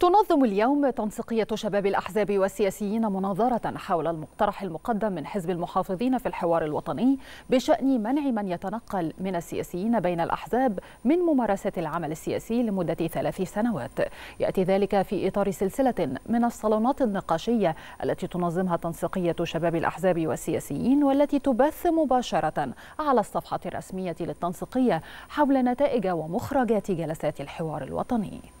تنظم اليوم تنسيقية شباب الأحزاب والسياسيين مناظرة حول المقترح المقدم من حزب المحافظين في الحوار الوطني بشأن منع من يتنقل من السياسيين بين الأحزاب من ممارسة العمل السياسي لمدة 3 سنوات. يأتي ذلك في إطار سلسلة من الصالونات النقاشية التي تنظمها تنسيقية شباب الأحزاب والسياسيين، والتي تبث مباشرة على الصفحة الرسمية للتنسيقية حول نتائج ومخرجات جلسات الحوار الوطني.